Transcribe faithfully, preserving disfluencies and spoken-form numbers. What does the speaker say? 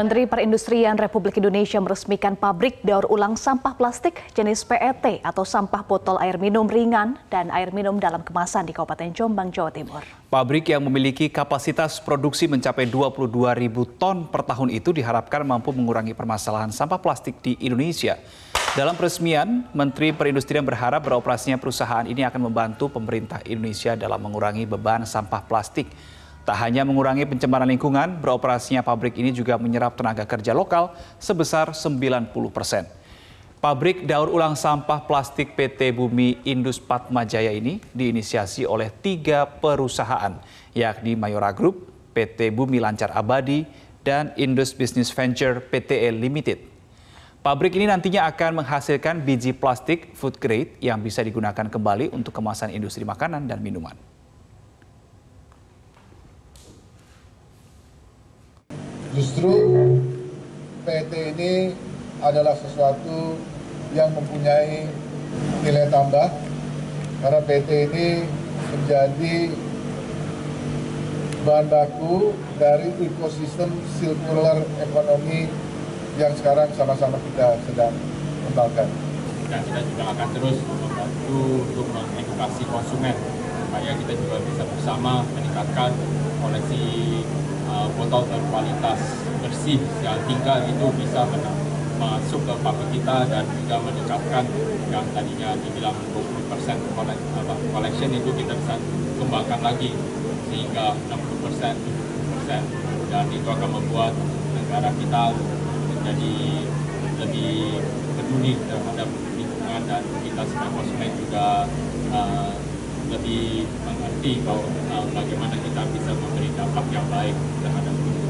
Menteri Perindustrian Republik Indonesia meresmikan pabrik daur ulang sampah plastik jenis P E T atau sampah botol air minum ringan dan air minum dalam kemasan di Kabupaten Jombang, Jawa Timur. Pabrik yang memiliki kapasitas produksi mencapai dua puluh dua ribu ton per tahun itu diharapkan mampu mengurangi permasalahan sampah plastik di Indonesia. Dalam peresmian, Menteri Perindustrian berharap beroperasinya perusahaan ini akan membantu pemerintah Indonesia dalam mengurangi beban sampah plastik. Tak hanya mengurangi pencemaran lingkungan, beroperasinya pabrik ini juga menyerap tenaga kerja lokal sebesar sembilan puluh persen. Pabrik daur ulang sampah plastik P T Bumi Indus Patma Jaya ini diinisiasi oleh tiga perusahaan, yakni Mayora Group, P T Bumi Lancar Abadi, dan Indus Business Venture P T L Limited. Pabrik ini nantinya akan menghasilkan biji plastik food grade yang bisa digunakan kembali untuk kemasan industri makanan dan minuman. Justru P E T ini adalah sesuatu yang mempunyai nilai tambah karena P E T ini menjadi bahan baku dari ekosistem circular ekonomi yang sekarang sama-sama kita sedang kembangkan. Dan kita juga akan terus membantu untuk mengedukasi konsumen supaya kita juga bisa bersama meningkatkan koleksi botol berkualitas bersih yang tinggal itu bisa masuk ke pabrik kita dan juga meningkatkan yang tadinya dibilang dua puluh persen collection itu kita bisa kembangkan lagi sehingga enam puluh persen, tujuh puluh persen, dan itu akan membuat negara kita menjadi lebih peduli terhadap lingkungan dan kita sebagai konsumen juga uh, lebih mengerti bahwa uh, bagaimana kita bisa memberi dampak yang baik terhadap